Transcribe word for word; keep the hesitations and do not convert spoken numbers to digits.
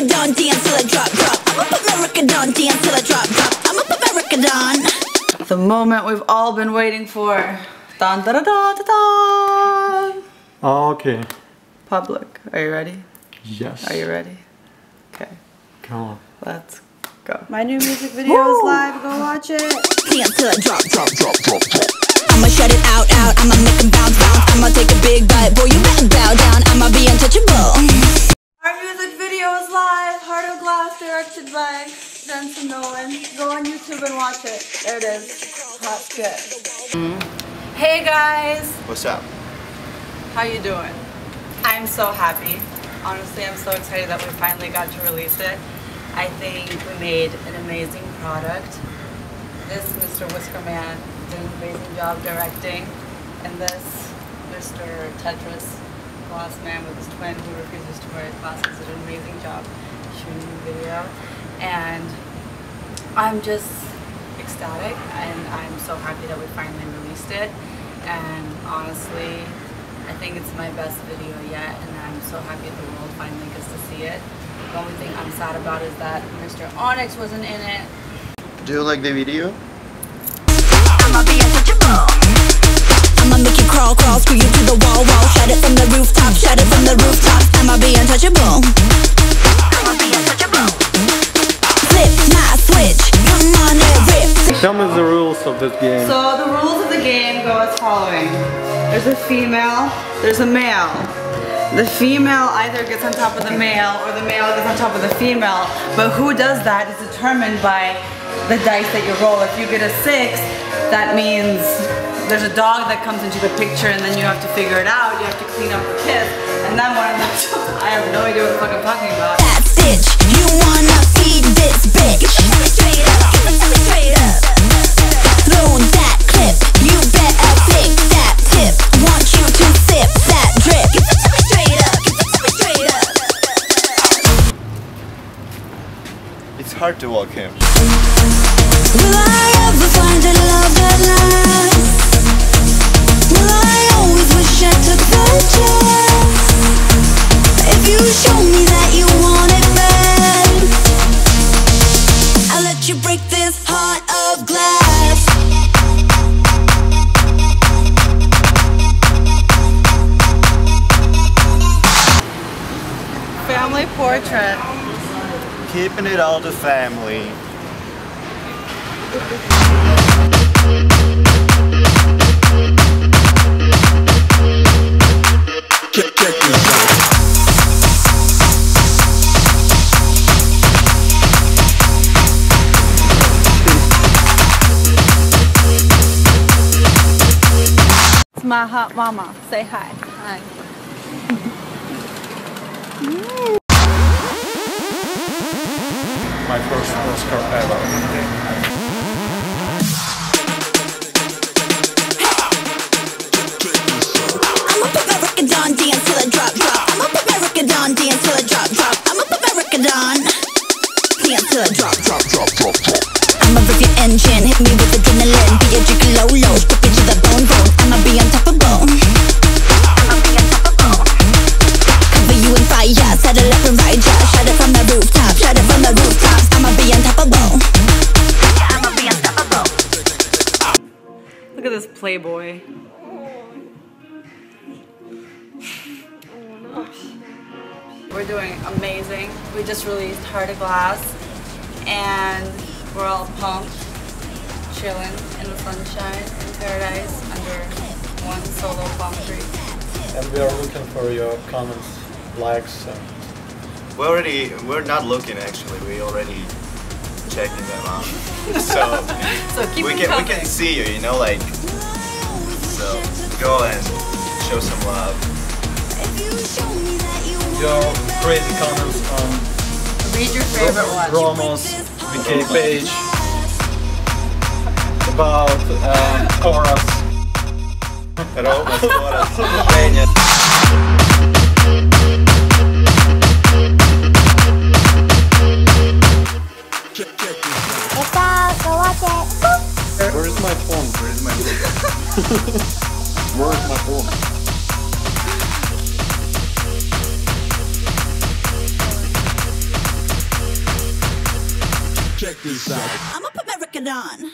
record on, dance till I drop, drop. I'ma put my record on, dance till I drop, drop. I'ma put my record on. The moment we've all been waiting for. Dun, da, da, da, da, da. Okay. Public, are you ready? Yes. Are you ready? Okay. Come on. Let's go. My new music video Woo! Is live. Go watch it. Dance till I drop, drop, drop, drop, drop. I'ma shut it out, out. I'ma make them bounce, bounce. I'ma take a big bite, boy. You better bow down. I'ma be untouchable. Our music video is live. Heart of Glass, directed by Jenson Nolan. Go on YouTube and watch it. There it is. Hot good. Hey guys. What's up? How you doing? I'm so happy. Honestly, I'm so excited that we finally got to release it. I think we made an amazing product. This Mister Whiskerman did an amazing job directing. And this Mister Tetris, the last man with his twin who refuses to wear his glasses, did an amazing job shooting the video. And I'm just ecstatic, and I'm so happy that we finally released it. And honestly, I think it's my best video yet, and I'm so happy the world finally gets to see it. The only thing I'm sad about is that Mister Onyx wasn't in it. Do you like the video? I'ma be untouchable. I'ma make you crawl, crawl, screw you to the wall, wall. Shout it from the rooftop, shout it from the rooftop. I'ma be untouchable. I'ma be untouchable. Flip my switch, come on and rip. Tell me the rules of this game. So the rules of the game go as following. There's a female, there's a male. The female either gets on top of the male or the male gets on top of the female, but who does that is determined by the dice that you roll. If you get a six, that means there's a dog that comes into the picture, and then you have to figure it out, you have to clean up the kiss, and then one of them, I have no idea what the fuck I'm talking about. That bitch, you wanna feed this bitch. Give it straight up, give it straight up. Throw that clip, you better take that. Want you to sip that drip. Give it to me straight up. Give it to me straight up. It's hard to walk him. Will I ever find a love that lasts? Will I always wish I took the chance? If you show me that you want it bad, I'll let you break this heart of glass. Family portrait. Keeping it all the family. Check, check this out. It's my hot mama. Say hi. Hi. My first Oscar ever. I'ma put my record on, dance till I drop, drop. I'ma put my record on, dance till I drop, drop. I'ma put my record on, dance till I drop, drop, drop, drop, drop. I'ma rip your engine, hit me with adrenaline. Be a gigolo, low, strip it to the bone, bone. I'ma be on top of bone. Yeah, set it up and right, yeah. Shut it from the rooftop, shut it from the rooftops. I'ma be unstoppable. Yeah, I'ma be unstoppable. Look at this playboy. We're doing amazing. We just released Heart of Glass, and we're all pumped, chilling in the sunshine in paradise under one solo palm tree. And we are looking for your comments. Likes. And we already, we're not looking actually, we already checking them out. So, so keep we, can, we can see you, you know, like, so go and show some love. Your crazy comments on read your favorite one. Romo's V K page about uh, Koras. It's out, go watch it. Where is my phone? Where is my phone? Where is my phone? Check this out. I'm gonna put my record on.